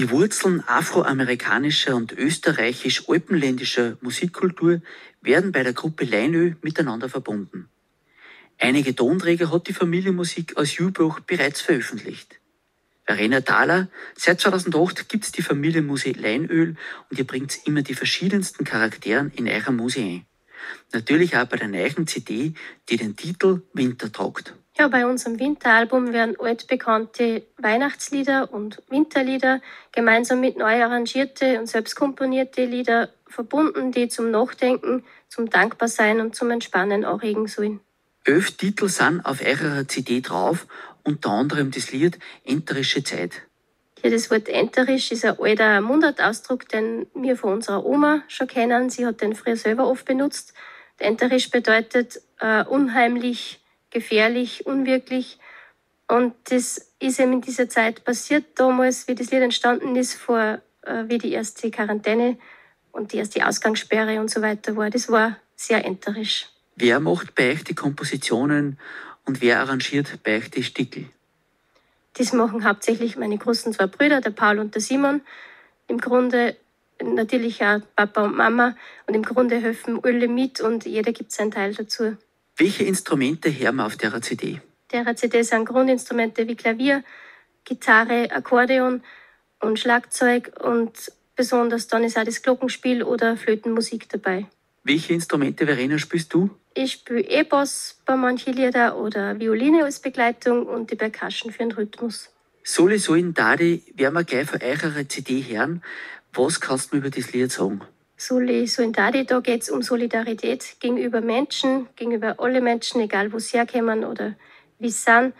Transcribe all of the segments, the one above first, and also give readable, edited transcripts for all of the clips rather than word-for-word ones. Die Wurzeln afroamerikanischer und österreichisch-alpenländischer Musikkultur werden bei der Gruppe Leinöl miteinander verbunden. Einige Tonträger hat die Familienmusik aus Juiboch bereits veröffentlicht. Verena Thaller, seit 2008 gibt es die Familienmusik Leinöl und ihr bringt immer die verschiedensten Charakteren in eurer Musik ein. Natürlich auch bei der neuen CD, die den Titel Winter trägt. Ja, bei unserem Winteralbum werden altbekannte Weihnachtslieder und Winterlieder gemeinsam mit neu arrangierte und selbst komponierte Lieder verbunden, die zum Nachdenken, zum Dankbarsein und zum Entspannen anregen sollen. 11 Titel sind auf eurer CD drauf, unter anderem das Lied Enterische Zeit. Ja, das Wort enterisch ist ein alter Mundartausdruck, den wir von unserer Oma schon kennen. Sie hat den früher selber oft benutzt. Und enterisch bedeutet unheimlich, gefährlich, unwirklich. Und das ist eben in dieser Zeit passiert. Damals, wie das Lied entstanden ist, wie die erste Quarantäne und die erste Ausgangssperre und so weiter war. Das war sehr enterisch. Wer macht bei euch die Kompositionen und wer arrangiert bei euch die Stickel? Das machen hauptsächlich meine großen 2 Brüder, der Paul und der Simon. Im Grunde natürlich auch Papa und Mama. Und im Grunde helfen alle mit und jeder gibt seinen Teil dazu. Welche Instrumente hören wir auf der CD? Der CD sind Grundinstrumente wie Klavier, Gitarre, Akkordeon und Schlagzeug. Und besonders dann ist auch das Glockenspiel oder Flötenmusik dabei. Welche Instrumente, Verena, spielst du? Ich spiele E-Bass bei manchen Lieder oder Violine als Begleitung und die Percussion für den Rhythmus. Soli, Soin, Dadi werden wir gleich von eurer CD hören. Was kannst du über das Lied sagen? Soli, Soin, Dadi, da geht es um Solidarität gegenüber Menschen, gegenüber alle Menschen, egal wo sie herkommen oder wie sie sind.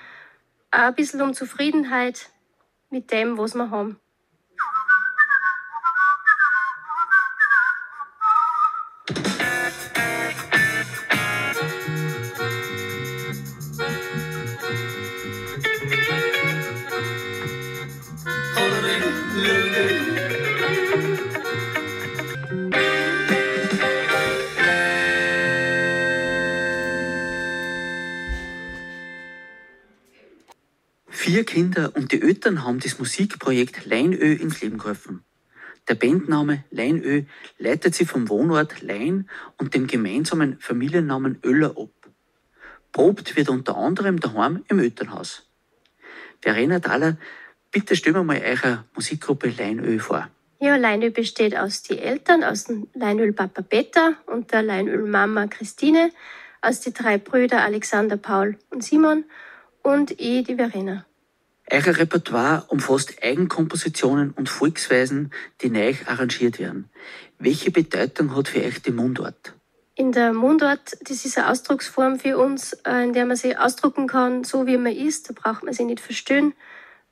Auch ein bisschen um Zufriedenheit mit dem, was wir haben. Vier Kinder und die Eltern haben das Musikprojekt Leinöl ins Leben gerufen. Der Bandname Leinöl leitet sich vom Wohnort Lein und dem gemeinsamen Familiennamen Öller ab. Probt wird unter anderem daheim im Elternhaus. Verena Thaller, bitte stellen wir mal eure Musikgruppe Leinöl vor. Ja, Leinöl besteht aus den Eltern, aus dem Leinöl-Papa Peter und der Leinöl-Mama Christine, aus den 3 Brüdern Alexander, Paul und Simon und ich, die Verena. Euer Repertoire umfasst Eigenkompositionen und Volksweisen, die neu arrangiert werden. Welche Bedeutung hat für euch die Mundart? In der Mundart, das ist eine Ausdrucksform für uns, in der man sich ausdrucken kann, so wie man ist, da braucht man sich nicht verstehen.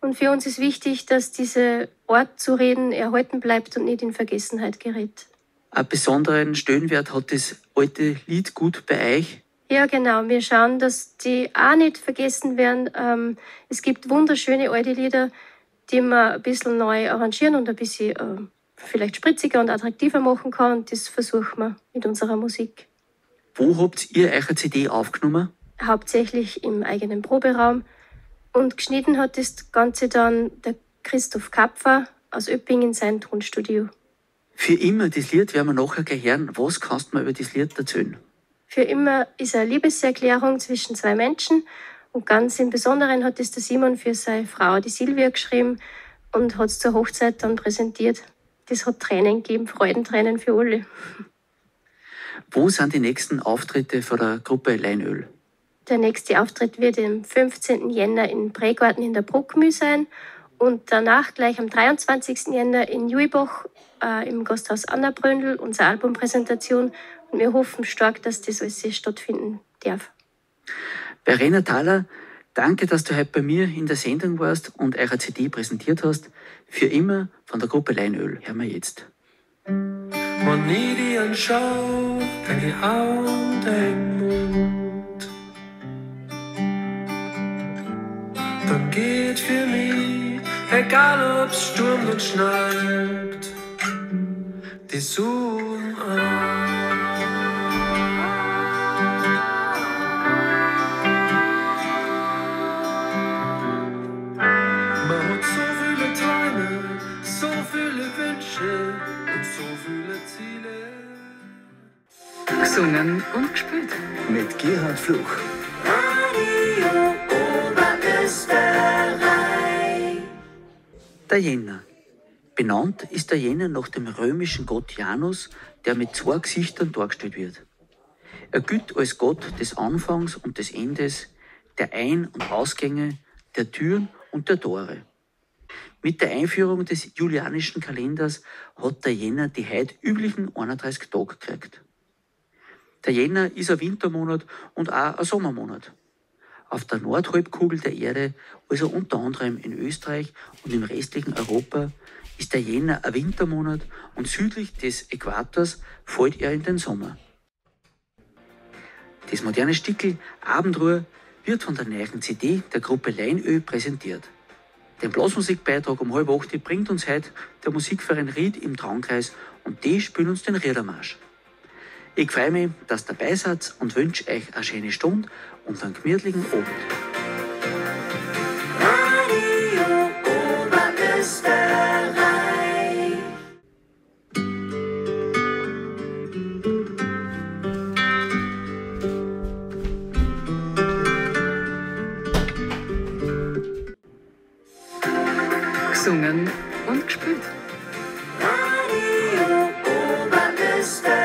Und für uns ist wichtig, dass diese Art zu reden erhalten bleibt und nicht in Vergessenheit gerät. Einen besonderen Stellenwert hat das alte Liedgut bei euch? Ja, genau. Wir schauen, dass die auch nicht vergessen werden. Es gibt wunderschöne alte Lieder, die man ein bisschen neu arrangieren und ein bisschen vielleicht spritziger und attraktiver machen kann. Und das versuchen wir mit unserer Musik. Wo habt ihr eure CD aufgenommen? Hauptsächlich im eigenen Proberaum. Und geschnitten hat das Ganze dann der Christoph Kapfer aus Öpping in seinem Tonstudio. Für immer, das Lied werden wir nachher gleich hören. Was kannst du mir über das Lied erzählen? Für immer ist eine Liebeserklärung zwischen 2 Menschen. Und ganz im Besonderen hat es der Simon für seine Frau, die Silvia, geschrieben und hat es zur Hochzeit dann präsentiert. Das hat Tränen gegeben, Freudentränen für alle. Wo sind die nächsten Auftritte von der Gruppe Leinöl? Der nächste Auftritt wird am 15. Jänner im Prägarten in der Bruckmüh sein und danach gleich am 23. Jänner in Juiboch im Gasthaus Anna Bründel, unsere Albumpräsentation. Und wir hoffen stark, dass das alles stattfinden darf. Verena Thaller, danke, dass du heute bei mir in der Sendung warst und eure CD präsentiert hast. Für immer von der Gruppe Leinöl. Hören wir jetzt. Wenn ich dich anschaue, denke ich an deinen Mund. Dann geht für mich, egal ob es stürmt und schneit, die Sonne an. So gesungen und gespielt. Mit Gerhard Fluch. Radio Oberösterreich. Der Jänner. Benannt ist der Jänner nach dem römischen Gott Janus, der mit zwei Gesichtern dargestellt wird. Er gilt als Gott des Anfangs und des Endes, der Ein- und Ausgänge, der Türen und der Tore. Mit der Einführung des julianischen Kalenders hat der Jänner die heute üblichen 31 Tage gekriegt. Der Jänner ist ein Wintermonat und auch ein Sommermonat. Auf der Nordhalbkugel der Erde, also unter anderem in Österreich und im restlichen Europa, ist der Jänner ein Wintermonat und südlich des Äquators fällt er in den Sommer. Das moderne Stickel Abendruhe wird von der neuen CD der Gruppe Leinöl präsentiert. Den Blasmusikbeitrag um 7:30 bringt uns heute der Musikverein Ried im Traunkreis und die spielen uns den Riedermarsch. Ich freue mich, dass ihr dabei seid und wünsche euch eine schöne Stunde und einen gemütlichen Abend. Radio Oberösterreich. Gesungen und gespielt. Radio Oberösterreich.